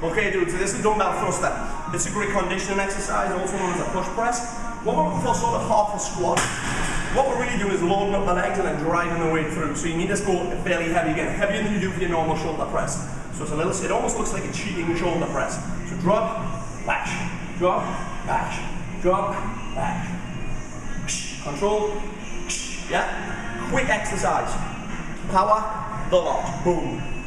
Okay, dude, so this is dumbbell thruster. It's a great conditioning exercise, also known as a push press. What we're looking for sort of half a squat. What we're really doing is loading up the legs and then driving the weight through. So you need to go fairly heavy, again, heavier than you do for your normal shoulder press. So it's a little, it almost looks like a cheating shoulder press. So drop, bash, drop, bash, drop, bash. Control, yeah. Quick exercise. Power, the lot, boom.